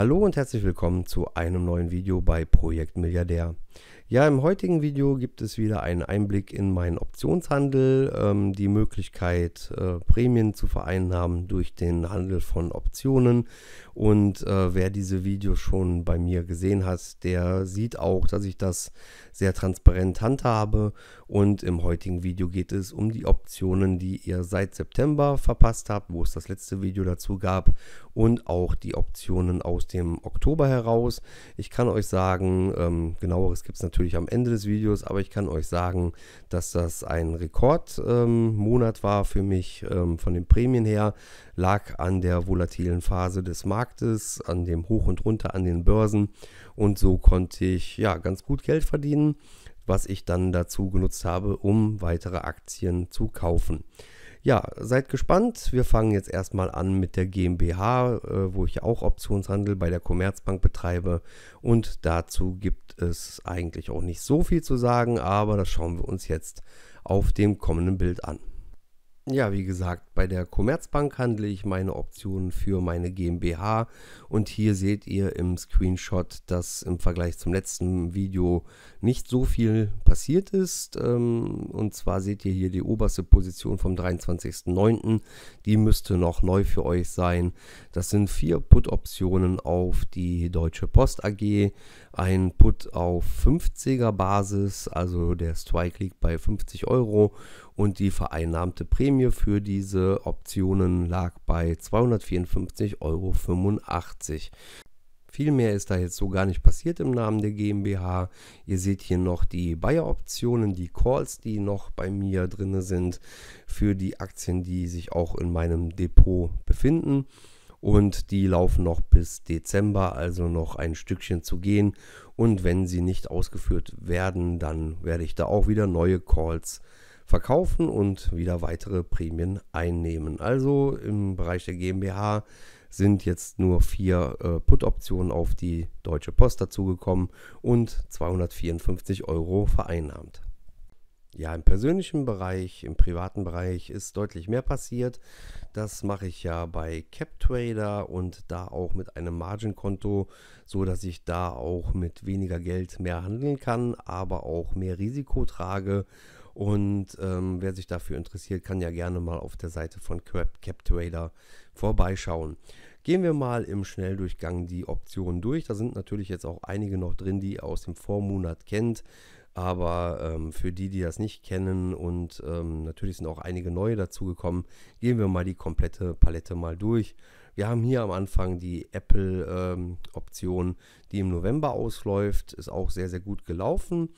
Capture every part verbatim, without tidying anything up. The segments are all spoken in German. Hallo und herzlich willkommen zu einem neuen Video bei Projekt Milliardär. Ja, im heutigen Video gibt es wieder einen Einblick in meinen Optionshandel, ähm, die Möglichkeit äh, Prämien zu vereinnahmen durch den Handel von Optionen, und äh, wer diese Videos schon bei mir gesehen hat, der sieht auch, dass ich das sehr transparent handhabe, und im heutigen Video geht es um die Optionen, die ihr seit September verpasst habt, wo es das letzte Video dazu gab, und auch die Optionen aus dem Oktober heraus. Ich kann euch sagen, ähm, genaueres gibt es natürlich am Ende des Videos, aber ich kann euch sagen, dass das ein Rekordmonat ähm, war für mich. Ähm, von den Prämien her, lag an der volatilen Phase des Marktes, an dem Hoch und Runter an den Börsen, und so konnte ich ja ganz gut Geld verdienen, was ich dann dazu genutzt habe, um weitere Aktien zu kaufen. Ja, seid gespannt. Wir fangen jetzt erstmal an mit der GmbH, äh, wo ich auch Optionshandel bei der Commerzbank betreibe, und dazu gibt es eigentlich auch nicht so viel zu sagen, aber das schauen wir uns jetzt auf dem kommenden Bild an. Ja, wie gesagt, bei der Commerzbank handle ich meine Optionen für meine GmbH, und hier seht ihr im Screenshot, dass im Vergleich zum letzten Video nicht so viel passiert ist. Und zwar seht ihr hier die oberste Position vom dreiundzwanzigsten neunten. Die müsste noch neu für euch sein. Das sind vier Put-Optionen auf die Deutsche Post A G. Ein Put auf fünfziger Basis, also der Strike liegt bei fünfzig Euro, und die vereinnahmte Prämie für diese Optionen lag bei zweihundertvierundfünfzig Euro fünfundachtzig. Viel mehr ist da jetzt so gar nicht passiert im Namen der GmbH. Ihr seht hier noch die Buyer-Optionen, die Calls, die noch bei mir drin sind, für die Aktien, die sich auch in meinem Depot befinden. Und die laufen noch bis Dezember, also noch ein Stückchen zu gehen. Und wenn sie nicht ausgeführt werden, dann werde ich da auch wieder neue Calls verkaufen und wieder weitere Prämien einnehmen. Also im Bereich der GmbH sind jetzt nur vier äh, Put-Optionen auf die Deutsche Post dazugekommen und zweihundertvierundfünfzig Euro vereinnahmt. Ja, im persönlichen Bereich, im privaten Bereich ist deutlich mehr passiert. Das mache ich ja bei CapTrader, und da auch mit einem Margin-Konto, so dass ich da auch mit weniger Geld mehr handeln kann, aber auch mehr Risiko trage. Und ähm, wer sich dafür interessiert, kann ja gerne mal auf der Seite von CapTrader vorbeischauen. Gehen wir mal im Schnelldurchgang die Optionen durch. Da sind natürlich jetzt auch einige noch drin, die ihr aus dem Vormonat kennt. Aber ähm, für die, die das nicht kennen, und ähm, natürlich sind auch einige neue dazugekommen, gehen wir mal die komplette Palette mal durch. Wir haben hier am Anfang die Apple-Option, ähm, die im November ausläuft, ist auch sehr, sehr gut gelaufen.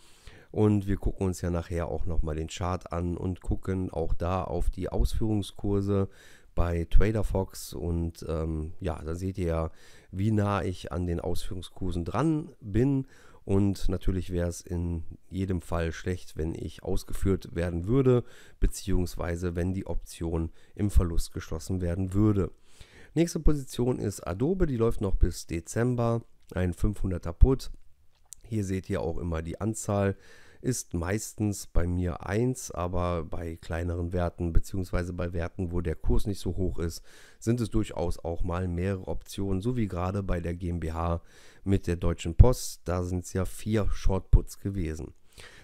Und wir gucken uns ja nachher auch nochmal den Chart an und gucken auch da auf die Ausführungskurse bei Trader Fox. Und ähm, ja, da seht ihr ja, wie nah ich an den Ausführungskursen dran bin. Und natürlich wäre es in jedem Fall schlecht, wenn ich ausgeführt werden würde, beziehungsweise wenn die Option im Verlust geschlossen werden würde. Nächste Position ist Adobe, die läuft noch bis Dezember, ein fünfhunderter Put. Hier seht ihr auch immer die Anzahl, ist meistens bei mir eins, aber bei kleineren Werten bzw. bei Werten, wo der Kurs nicht so hoch ist, sind es durchaus auch mal mehrere Optionen, so wie gerade bei der GmbH mit der Deutschen Post, da sind es ja vier Shortputs gewesen.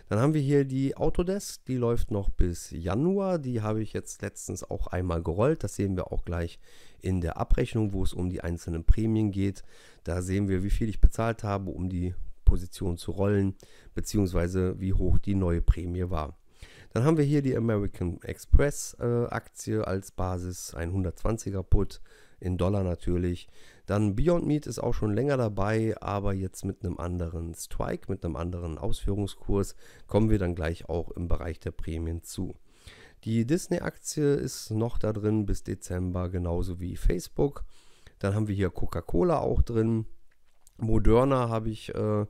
Dann haben wir hier die Autodesk, die läuft noch bis Januar, die habe ich jetzt letztens auch einmal gerollt, das sehen wir auch gleich in der Abrechnung, wo es um die einzelnen Prämien geht, da sehen wir, wie viel ich bezahlt habe, um die Position zu rollen, beziehungsweise wie hoch die neue Prämie war. Dann haben wir hier die American Express äh, Aktie als Basis, ein hundertzwanziger Put, in Dollar natürlich. Dann Beyond Meat ist auch schon länger dabei, aber jetzt mit einem anderen Strike, mit einem anderen Ausführungskurs, kommen wir dann gleich auch im Bereich der Prämien zu. Die Disney-Aktie ist noch da drin bis Dezember, genauso wie Facebook. Dann haben wir hier Coca-Cola auch drin. Moderna habe ich äh,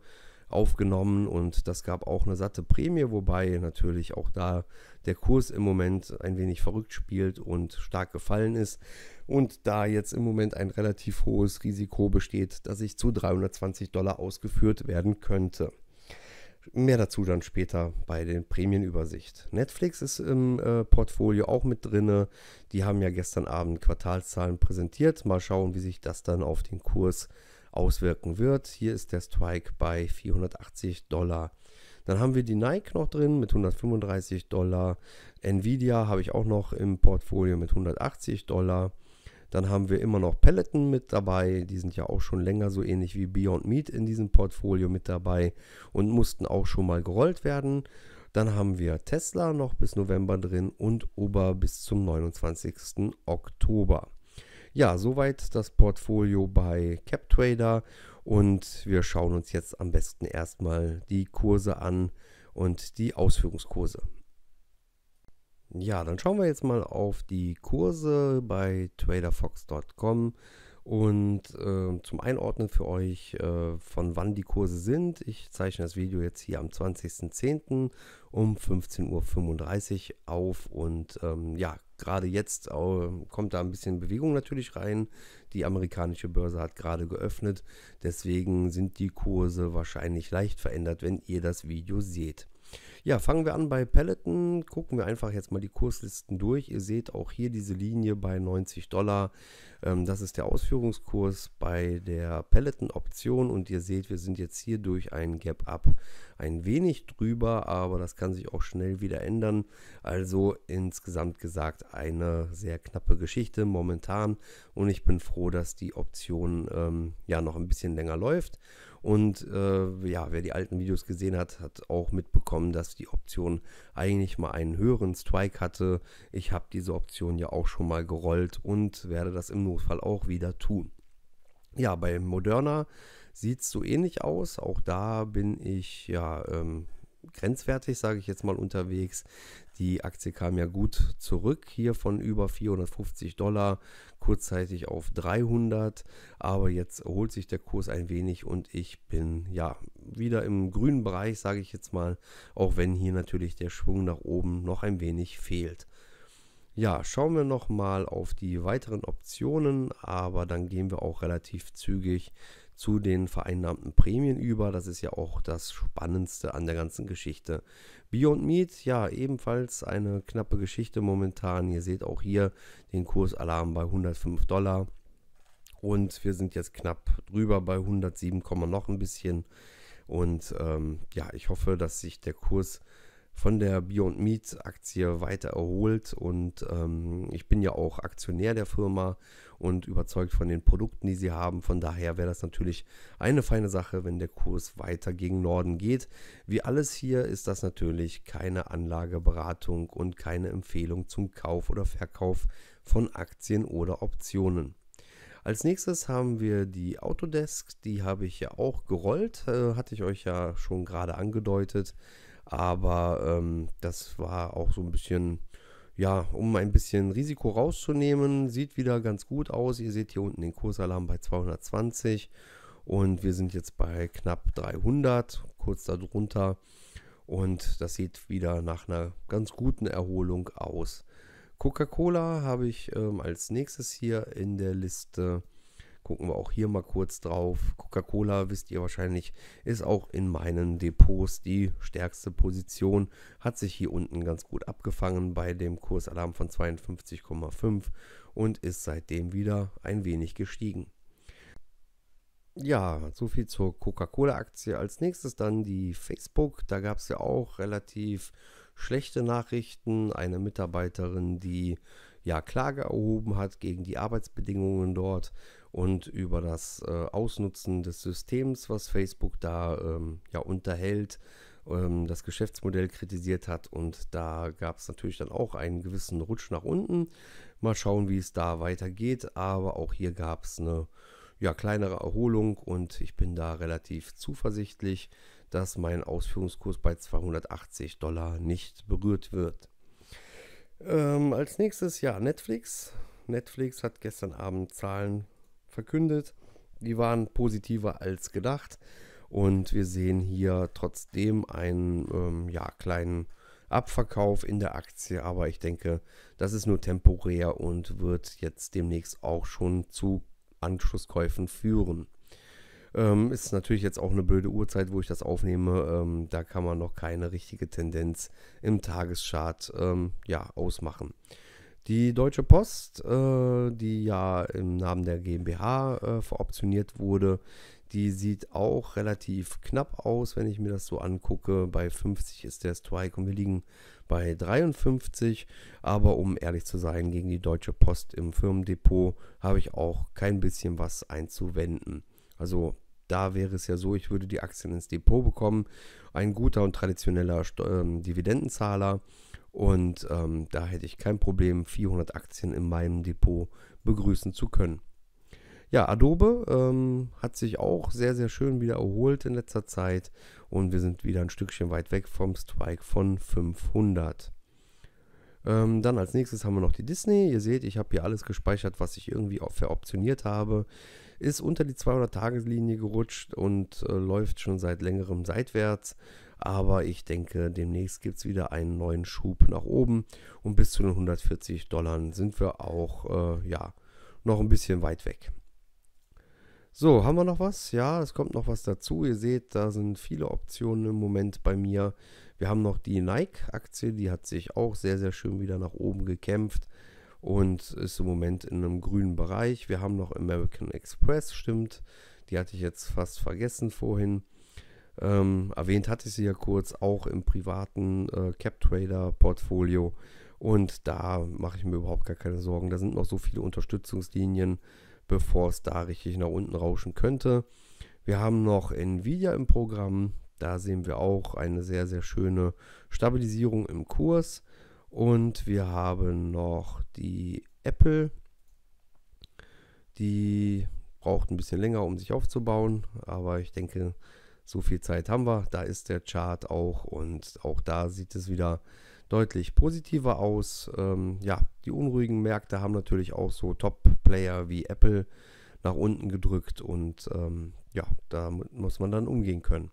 aufgenommen, und das gab auch eine satte Prämie, wobei natürlich auch da der Kurs im Moment ein wenig verrückt spielt und stark gefallen ist. Und da jetzt im Moment ein relativ hohes Risiko besteht, dass ich zu dreihundertzwanzig Dollar ausgeführt werden könnte. Mehr dazu dann später bei den Prämienübersicht. Netflix ist im äh, Portfolio auch mit drin. Die haben ja gestern Abend Quartalszahlen präsentiert. Mal schauen, wie sich das dann auf den Kurs auswirken wird. Hier ist der Strike bei vierhundertachtzig Dollar. Dann haben wir die Nike noch drin mit hundertfünfunddreißig Dollar. Nvidia habe ich auch noch im Portfolio mit hundertachtzig Dollar. Dann haben wir immer noch Peloton mit dabei. Die sind ja auch schon länger so ähnlich wie Beyond Meat in diesem Portfolio mit dabei und mussten auch schon mal gerollt werden. Dann haben wir Tesla noch bis November drin und Uber bis zum neunundzwanzigsten Oktober. Ja, soweit das Portfolio bei CapTrader. Und wir schauen uns jetzt am besten erstmal die Kurse an und die Ausführungskurse. Ja, dann schauen wir jetzt mal auf die Kurse bei trader fox punkt com und äh, zum Einordnen für euch, äh, von wann die Kurse sind. Ich zeichne das Video jetzt hier am zwanzigsten zehnten um fünfzehn Uhr fünfunddreißig auf und ähm, ja, gerade jetzt äh, kommt da ein bisschen Bewegung natürlich rein. Die amerikanische Börse hat gerade geöffnet, deswegen sind die Kurse wahrscheinlich leicht verändert, wenn ihr das Video seht. Ja, fangen wir an bei Peloton. Gucken wir einfach jetzt mal die Kurslisten durch. Ihr seht auch hier diese Linie bei neunzig Dollar. Ähm, das ist der Ausführungskurs bei der Peloton-Option. Und ihr seht, wir sind jetzt hier durch ein Gap-Up ein wenig drüber, aber das kann sich auch schnell wieder ändern. Also insgesamt gesagt eine sehr knappe Geschichte momentan. Und ich bin froh, dass die Option ähm, ja noch ein bisschen länger läuft. Und äh, ja, wer die alten Videos gesehen hat, hat auch mitbekommen, dass die Option eigentlich mal einen höheren Strike hatte. Ich habe diese Option ja auch schon mal gerollt und werde das im Notfall auch wieder tun. Ja, bei Moderna sieht es so ähnlich aus. Auch da bin ich ja ähm, grenzwertig, sage ich jetzt mal, unterwegs. Die Aktie kam ja gut zurück, hier von über vierhundertfünfzig Dollar, kurzzeitig auf dreihundert, aber jetzt erholt sich der Kurs ein wenig und ich bin ja wieder im grünen Bereich, sage ich jetzt mal, auch wenn hier natürlich der Schwung nach oben noch ein wenig fehlt. Ja, schauen wir nochmal auf die weiteren Optionen, aber dann gehen wir auch relativ zügig zu den vereinnahmten Prämien über. Das ist ja auch das Spannendste an der ganzen Geschichte. Beyond Meat, ja, ebenfalls eine knappe Geschichte momentan. Ihr seht auch hier den Kursalarm bei hundertfünf Dollar. Und wir sind jetzt knapp drüber bei hundertsieben, noch ein bisschen. Und ähm, ja, ich hoffe, dass sich der Kurs von der Beyond Meat Aktie weiter erholt und ähm, ich bin ja auch Aktionär der Firma und überzeugt von den Produkten, die sie haben. Von daher wäre das natürlich eine feine Sache, wenn der Kurs weiter gegen Norden geht. Wie alles hier ist das natürlich keine Anlageberatung und keine Empfehlung zum Kauf oder Verkauf von Aktien oder Optionen. Als nächstes haben wir die Autodesk, die habe ich ja auch gerollt, äh, hatte ich euch ja schon gerade angedeutet. Aber ähm, das war auch so ein bisschen, ja, um ein bisschen Risiko rauszunehmen. Sieht wieder ganz gut aus. Ihr seht hier unten den Kursalarm bei zweihundertzwanzig und wir sind jetzt bei knapp dreihundert, kurz darunter. Und das sieht wieder nach einer ganz guten Erholung aus. Coca-Cola habe ich ähm, als nächstes hier in der Liste. Gucken wir auch hier mal kurz drauf. Coca-Cola, wisst ihr wahrscheinlich, ist auch in meinen Depots die stärkste Position. Hat sich hier unten ganz gut abgefangen bei dem Kursalarm von zweiundfünfzig Komma fünf und ist seitdem wieder ein wenig gestiegen. Ja, soviel zur Coca-Cola-Aktie. Als nächstes dann die Facebook. Da gab es ja auch relativ schlechte Nachrichten. Eine Mitarbeiterin, die ja Klage erhoben hat gegen die Arbeitsbedingungen dort und über das äh, Ausnutzen des Systems, was Facebook da ähm, ja unterhält, ähm, das Geschäftsmodell kritisiert hat. Und da gab es natürlich dann auch einen gewissen Rutsch nach unten. Mal schauen, wie es da weitergeht. Aber auch hier gab es eine ja, kleinere Erholung und ich bin da relativ zuversichtlich, dass mein Ausführungskurs bei zweihundertachtzig Dollar nicht berührt wird. Ähm, als nächstes, ja, Netflix. Netflix hat gestern Abend Zahlen verkündet. Die waren positiver als gedacht. Und wir sehen hier trotzdem einen ähm, ja, kleinen Abverkauf in der Aktie. Aber ich denke, das ist nur temporär und wird jetzt demnächst auch schon zu Anschlusskäufen führen. Ähm, ist natürlich jetzt auch eine blöde Uhrzeit, wo ich das aufnehme. Ähm, da kann man noch keine richtige Tendenz im Tageschart ähm, ja, ausmachen. Die Deutsche Post, äh, die ja im Namen der GmbH äh, veroptioniert wurde, die sieht auch relativ knapp aus, wenn ich mir das so angucke. Bei fünfzig ist der Strike und wir liegen bei dreiundfünfzig. Aber um ehrlich zu sein, gegen die Deutsche Post im Firmendepot habe ich auch kein bisschen was einzuwenden. Also da wäre es ja so, ich würde die Aktien ins Depot bekommen. Ein guter und traditioneller ähm, Dividendenzahler. Und ähm, da hätte ich kein Problem, vierhundert Aktien in meinem Depot begrüßen zu können. Ja, Adobe ähm, hat sich auch sehr, sehr schön wieder erholt in letzter Zeit. Und wir sind wieder ein Stückchen weit weg vom Strike von fünfhundert. Ähm, dann als nächstes haben wir noch die Disney. Ihr seht, ich habe hier alles gespeichert, was ich irgendwie veroptioniert habe. Ist unter die zweihundert-Tages-Linie gerutscht und äh, läuft schon seit längerem seitwärts. Aber ich denke, demnächst gibt es wieder einen neuen Schub nach oben. Und bis zu den hundertvierzig Dollar sind wir auch äh, ja, noch ein bisschen weit weg. So, haben wir noch was? Ja, es kommt noch was dazu. Ihr seht, da sind viele Optionen im Moment bei mir. Wir haben noch die Nike-Aktie, die hat sich auch sehr, sehr schön wieder nach oben gekämpft. Und ist im Moment in einem grünen Bereich. Wir haben noch American Express, stimmt. Die hatte ich jetzt fast vergessen vorhin. Ähm, erwähnt hatte ich sie ja kurz, auch im privaten äh, CapTrader-Portfolio. Und da mache ich mir überhaupt gar keine Sorgen. Da sind noch so viele Unterstützungslinien, bevor es da richtig nach unten rauschen könnte. Wir haben noch Nvidia im Programm. Da sehen wir auch eine sehr, sehr schöne Stabilisierung im Kurs. Und wir haben noch die Apple, die braucht ein bisschen länger, um sich aufzubauen, aber ich denke, so viel Zeit haben wir. Da ist der Chart auch und auch da sieht es wieder deutlich positiver aus. Ähm, ja, die unruhigen Märkte haben natürlich auch so Top-Player wie Apple nach unten gedrückt und ähm, ja, da muss man dann umgehen können.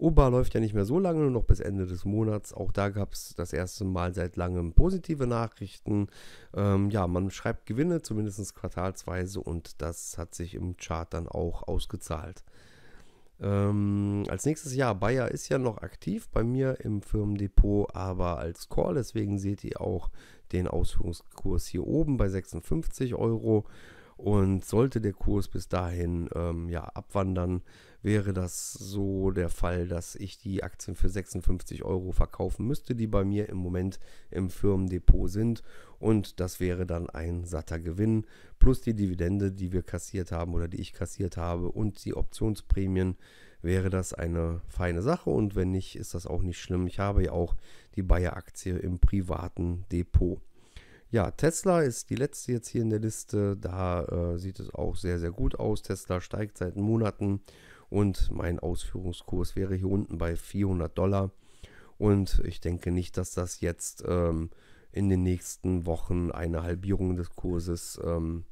Oba läuft ja nicht mehr so lange, nur noch bis Ende des Monats. Auch da gab es das erste Mal seit langem positive Nachrichten. Ähm, ja, man schreibt Gewinne, zumindest quartalsweise, und das hat sich im Chart dann auch ausgezahlt. Ähm, als nächstes, ja, Bayer ist ja noch aktiv bei mir im Firmendepot, aber als Call. Deswegen seht ihr auch den Ausführungskurs hier oben bei sechsundfünfzig Euro. Und sollte der Kurs bis dahin ähm, ja, abwandern, wäre das so der Fall, dass ich die Aktien für sechsundfünfzig Euro verkaufen müsste, die bei mir im Moment im Firmendepot sind. Und das wäre dann ein satter Gewinn plus die Dividende, die wir kassiert haben oder die ich kassiert habe, und die Optionsprämien. Wäre das eine feine Sache, und wenn nicht, ist das auch nicht schlimm. Ich habe ja auch die Bayer-Aktie im privaten Depot. Ja, Tesla ist die letzte jetzt hier in der Liste. Da äh, sieht es auch sehr, sehr gut aus. Tesla steigt seit Monaten und mein Ausführungskurs wäre hier unten bei vierhundert Dollar. Und ich denke nicht, dass das jetzt ähm, in den nächsten Wochen eine Halbierung des Kurses ähm,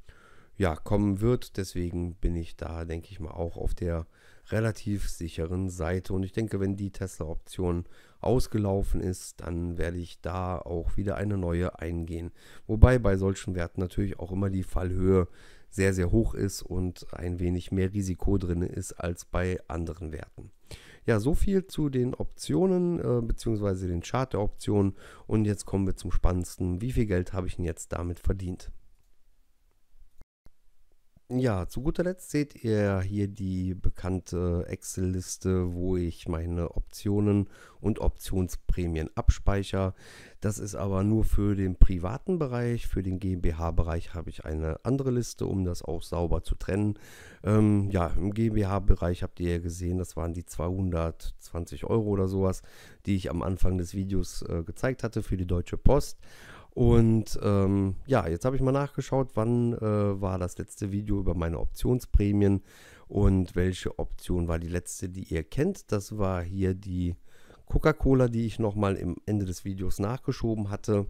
ja, kommen wird. Deswegen bin ich da, denke ich mal, auch auf der relativ sicheren Seite. Und ich denke, wenn die Tesla-Option ausgelaufen ist, dann werde ich da auch wieder eine neue eingehen. Wobei bei solchen Werten natürlich auch immer die Fallhöhe sehr, sehr hoch ist und ein wenig mehr Risiko drin ist als bei anderen Werten. Ja, so viel zu den Optionen äh, bzw. den Chart der Optionen. Und jetzt kommen wir zum Spannendsten. Wie viel Geld habe ich denn jetzt damit verdient? Ja, zu guter Letzt seht ihr hier die bekannte Excel-Liste, wo ich meine Optionen und Optionsprämien abspeichere. Das ist aber nur für den privaten Bereich. Für den GmbH-Bereich habe ich eine andere Liste, um das auch sauber zu trennen. Ähm, ja, im GmbH-Bereich habt ihr ja gesehen, das waren die zweihundertzwanzig Euro oder sowas, die ich am Anfang des Videos äh, gezeigt hatte für die Deutsche Post. Und ähm, ja, jetzt habe ich mal nachgeschaut, wann äh, war das letzte Video über meine Optionsprämien und welche Option war die letzte, die ihr kennt. Das war hier die Coca-Cola, die ich nochmal im Ende des Videos nachgeschoben hatte,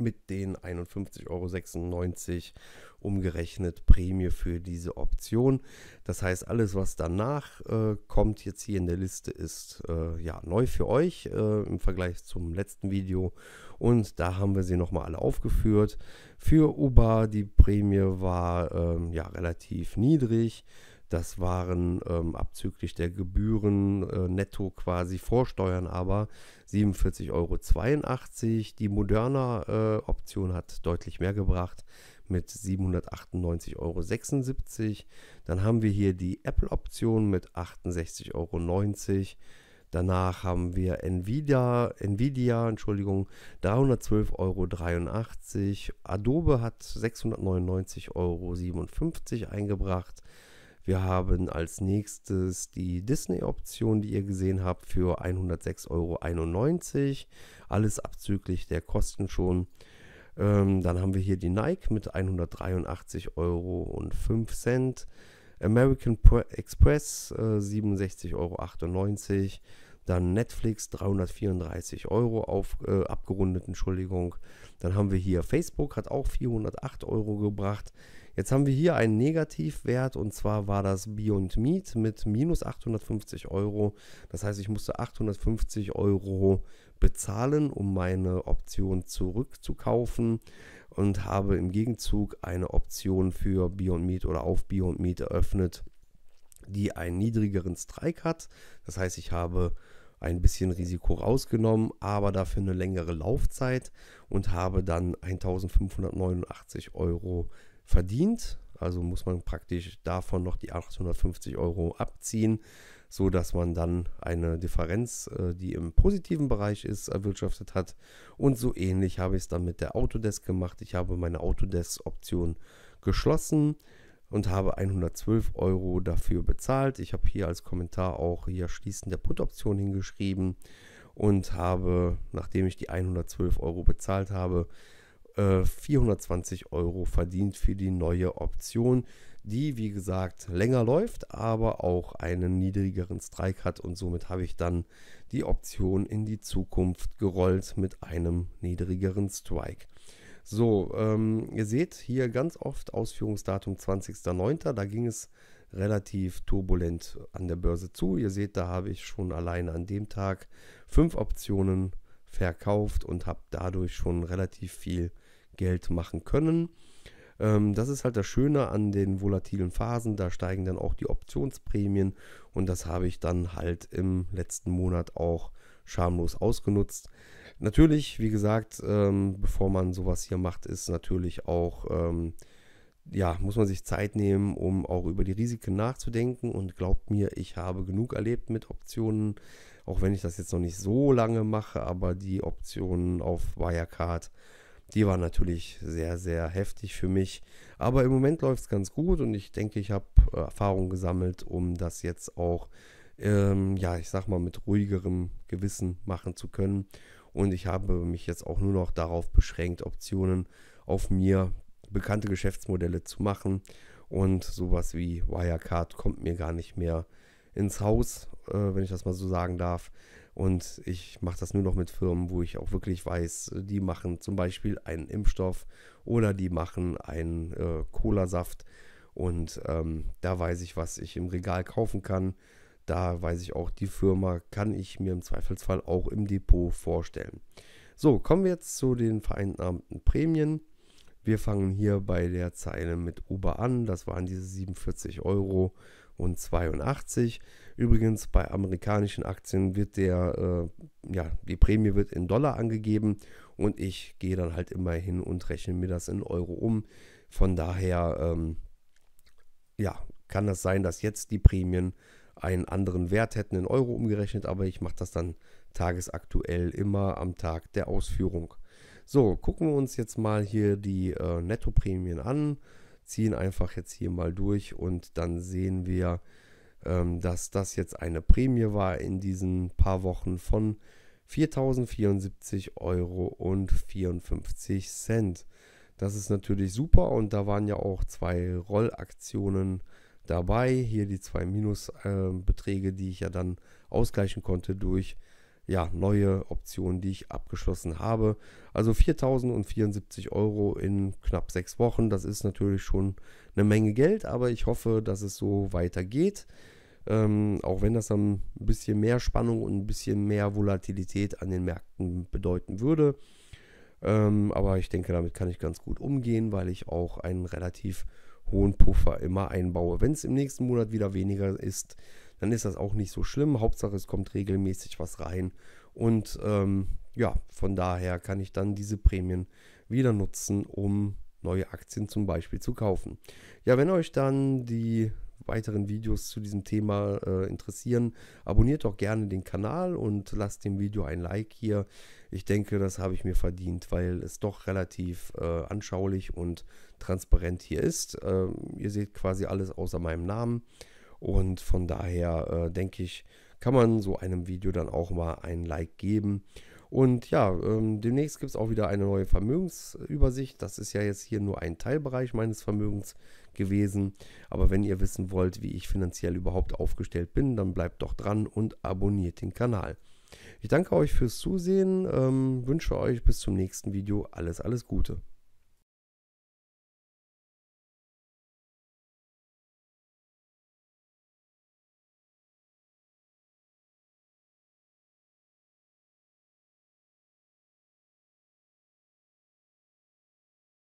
mit den einundfünfzig Euro sechsundneunzig umgerechnet Prämie für diese Option. Das heißt, alles, was danach äh, kommt jetzt hier in der Liste, ist äh, ja neu für euch äh, im Vergleich zum letzten Video. Und da haben wir sie nochmal alle aufgeführt. Für Uber die Prämie war ähm, ja relativ niedrig. Das waren ähm, abzüglich der Gebühren äh, netto quasi vor Steuern, aber siebenundvierzig Euro zweiundachtzig. Die Moderna äh, Option hat deutlich mehr gebracht mit siebenhundertachtundneunzig Euro sechsundsiebzig. Dann haben wir hier die Apple Option mit achtundsechzig Euro neunzig. Danach haben wir Nvidia, Nvidia, Entschuldigung, dreihundertzwölf Euro dreiundachtzig. Adobe hat sechshundertneunundneunzig Euro siebenundfünfzig eingebracht. Wir haben als nächstes die Disney-Option, die ihr gesehen habt, für hundertsechs Euro einundneunzig. Alles abzüglich der Kosten schon. Ähm, dann haben wir hier die Nike mit hundertdreiundachtzig Euro fünf. American Express äh, siebenundsechzig Euro achtundneunzig, dann Netflix dreihundertvierunddreißig Euro auf, äh, abgerundet, Entschuldigung. Dann haben wir hier Facebook, hat auch vierhundertacht Euro gebracht. Jetzt haben wir hier einen Negativwert, und zwar war das Beyond Meat mit minus achthundertfünfzig Euro. Das heißt, ich musste achthundertfünfzig Euro bezahlen, um meine Option zurückzukaufen, und habe im Gegenzug eine Option für Beyond Meat oder auf Beyond Meat eröffnet, die einen niedrigeren Strike hat. Das heißt, ich habe ein bisschen Risiko rausgenommen, aber dafür eine längere Laufzeit, und habe dann eintausendfünfhundertneunundachtzig Euro verdient. Also muss man praktisch davon noch die achthundertfünfzig Euro abziehen, so dass man dann eine Differenz, die im positiven Bereich ist, erwirtschaftet hat. Und so ähnlich habe ich es dann mit der Autodesk gemacht. Ich habe meine Autodesk-Option geschlossen und habe hundertzwölf Euro dafür bezahlt. Ich habe hier als Kommentar auch hier Schließen der Put-Option hingeschrieben und habe, nachdem ich die hundertzwölf Euro bezahlt habe, vierhundertzwanzig Euro verdient für die neue Option, die, wie gesagt, länger läuft, aber auch einen niedrigeren Strike hat, und somit habe ich dann die Option in die Zukunft gerollt mit einem niedrigeren Strike. So, ähm, ihr seht hier ganz oft Ausführungsdatum zwanzigster neunter, da ging es relativ turbulent an der Börse zu. Ihr seht, da habe ich schon alleine an dem Tag fünf Optionen verkauft und habe dadurch schon relativ viel Geld machen können. Ähm, das ist halt das Schöne an den volatilen Phasen, da steigen dann auch die Optionsprämien, und das habe ich dann halt im letzten Monat auch schamlos ausgenutzt. Natürlich, wie gesagt, ähm, bevor man sowas hier macht, ist natürlich auch, ähm, ja, muss man sich Zeit nehmen, um auch über die Risiken nachzudenken, und glaubt mir, ich habe genug erlebt mit Optionen, auch wenn ich das jetzt noch nicht so lange mache, aber die Optionen auf Wirecard, die waren natürlich sehr, sehr heftig für mich. Aber im Moment läuft es ganz gut, und ich denke, ich habe äh, Erfahrung gesammelt, um das jetzt auch, ähm, ja, ich sag mal, mit ruhigerem Gewissen machen zu können. Und ich habe mich jetzt auch nur noch darauf beschränkt, Optionen auf mir bekannte Geschäftsmodelle zu machen. Und sowas wie Wirecard kommt mir gar nicht mehr ins Haus, äh, wenn ich das mal so sagen darf. Und ich mache das nur noch mit Firmen, wo ich auch wirklich weiß, die machen zum Beispiel einen Impfstoff oder die machen einen äh, Cola-Saft. Und ähm, da weiß ich, was ich im Regal kaufen kann. Da weiß ich auch, die Firma kann ich mir im Zweifelsfall auch im Depot vorstellen. So, kommen wir jetzt zu den vereinnahmten Prämien. Wir fangen hier bei der Zeile mit Uber an. Das waren diese siebenundvierzig Euro. Und zweiundachtzig. Übrigens, bei amerikanischen Aktien wird der, äh, ja, die Prämie wird in Dollar angegeben, und ich gehe dann halt immer hin und rechne mir das in Euro um. Von daher, ähm, ja, kann das sein, dass jetzt die Prämien einen anderen Wert hätten in Euro umgerechnet, aber ich mache das dann tagesaktuell immer am Tag der Ausführung. So, gucken wir uns jetzt mal hier die äh, Nettoprämien an. Ziehen einfach jetzt hier mal durch, und dann sehen wir, ähm, dass das jetzt eine Prämie war in diesen paar Wochen von viertausendvierundsiebzig Euro vierundfünfzig. Das ist natürlich super, und da waren ja auch zwei Rollaktionen dabei. Hier die zwei Minusbeträge, äh, die ich ja dann ausgleichen konnte durch ja, neue Optionen, die ich abgeschlossen habe. Also viertausendvierundsiebzig Euro in knapp sechs Wochen. Das ist natürlich schon eine Menge Geld, aber ich hoffe, dass es so weitergeht. Ähm, auch wenn das dann ein bisschen mehr Spannung und ein bisschen mehr Volatilität an den Märkten bedeuten würde. Ähm, aber ich denke, damit kann ich ganz gut umgehen, weil ich auch einen relativ hohen Puffer immer einbaue. Wenn es im nächsten Monat wieder weniger ist, dann ist das auch nicht so schlimm. Hauptsache, es kommt regelmäßig was rein. Und ähm, ja, von daher kann ich dann diese Prämien wieder nutzen, um neue Aktien zum Beispiel zu kaufen. Ja, wenn euch dann die weiteren Videos zu diesem Thema äh, interessieren, abonniert doch gerne den Kanal und lasst dem Video ein Like hier. Ich denke, das habe ich mir verdient, weil es doch relativ äh, anschaulich und transparent hier ist. Ähm, ihr seht quasi alles außer meinem Namen und von daher äh, denke ich, kann man so einem Video dann auch mal ein Like geben. Und ja, ähm, demnächst gibt es auch wieder eine neue Vermögensübersicht. Das ist ja jetzt hier nur ein Teilbereich meines Vermögens gewesen. Aber wenn ihr wissen wollt, wie ich finanziell überhaupt aufgestellt bin, dann bleibt doch dran und abonniert den Kanal. Ich danke euch fürs Zusehen, ähm, wünsche euch bis zum nächsten Video alles, alles Gute.